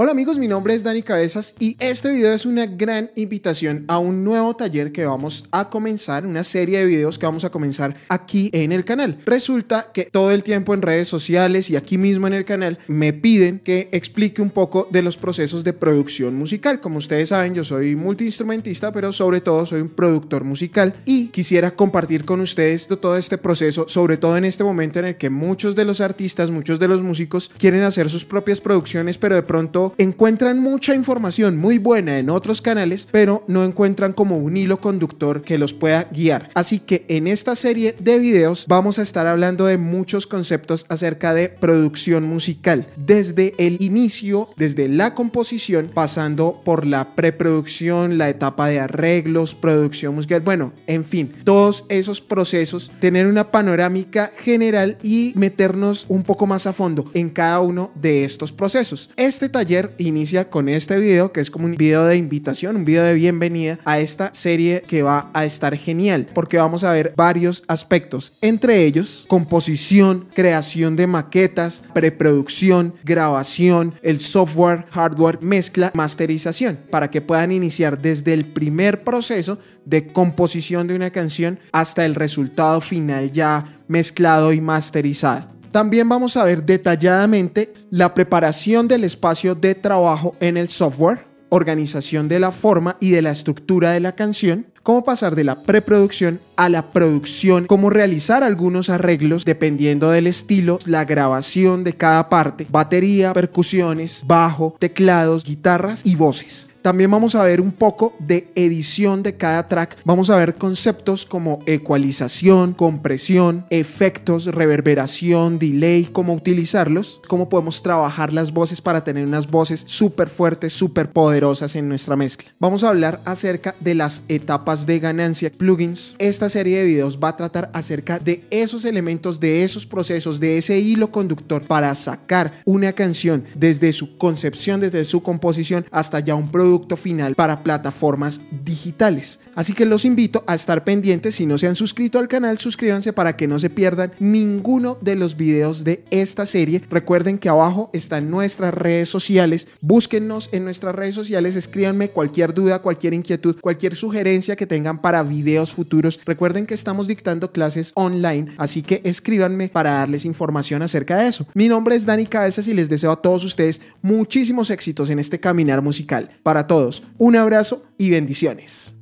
Hola amigos, mi nombre es Dani Cabezas y este video es una gran invitación a un nuevo taller que vamos a comenzar, una serie de videos que vamos a comenzar aquí en el canal. Resulta que todo el tiempo en redes sociales y aquí mismo en el canal me piden que explique un poco de los procesos de producción musical. Como ustedes saben, yo soy multiinstrumentista, pero sobre todo soy un productor musical y quisiera compartir con ustedes todo este proceso, sobre todo en este momento en el que muchos de los artistas, muchos de los músicos quieren hacer sus propias producciones, pero de pronto encuentran mucha información muy buena en otros canales, pero no encuentran como un hilo conductor que los pueda guiar. Así que en esta serie de videos vamos a estar hablando de muchos conceptos acerca de producción musical, desde el inicio, desde la composición, pasando por la preproducción, la etapa de arreglos, producción musical, bueno, en fin, todos esos procesos, tener una panorámica general y meternos un poco más a fondo en cada uno de estos procesos. Este taller inicia con este video que es como un video de invitación, un video de bienvenida a esta serie que va a estar genial porque vamos a ver varios aspectos, entre ellos composición, creación de maquetas, preproducción, grabación, el software, hardware, mezcla, masterización, para que puedan iniciar desde el primer proceso de composición de una canción hasta el resultado final ya mezclado y masterizado. También vamos a ver detalladamente la preparación del espacio de trabajo en el software, organización de la forma y de la estructura de la canción, cómo pasar de la preproducción a la producción, cómo realizar algunos arreglos dependiendo del estilo, la grabación de cada parte, batería, percusiones, bajo, teclados, guitarras y voces. También vamos a ver un poco de edición de cada track, vamos a ver conceptos como ecualización, compresión, efectos, reverberación, delay, cómo utilizarlos, cómo podemos trabajar las voces para tener unas voces súper fuertes, súper poderosas en nuestra mezcla. Vamos a hablar acerca de las etapas de ganancia, plugins. Esta serie de videos va a tratar acerca de esos elementos, de esos procesos, de ese hilo conductor para sacar una canción desde su concepción, desde su composición hasta ya un producto final para plataformas digitales. Así que los invito a estar pendientes. Si no se han suscrito al canal, suscríbanse para que no se pierdan ninguno de los videos de esta serie. Recuerden que abajo están nuestras redes sociales, búsquennos en nuestras redes sociales, escríbanme cualquier duda, cualquier inquietud, cualquier sugerencia que tengan para videos futuros. Recuerden que estamos dictando clases online, así que escríbanme para darles información acerca de eso. Mi nombre es Dani Cabezas y les deseo a todos ustedes muchísimos éxitos en este caminar musical. Para todos, un abrazo y bendiciones.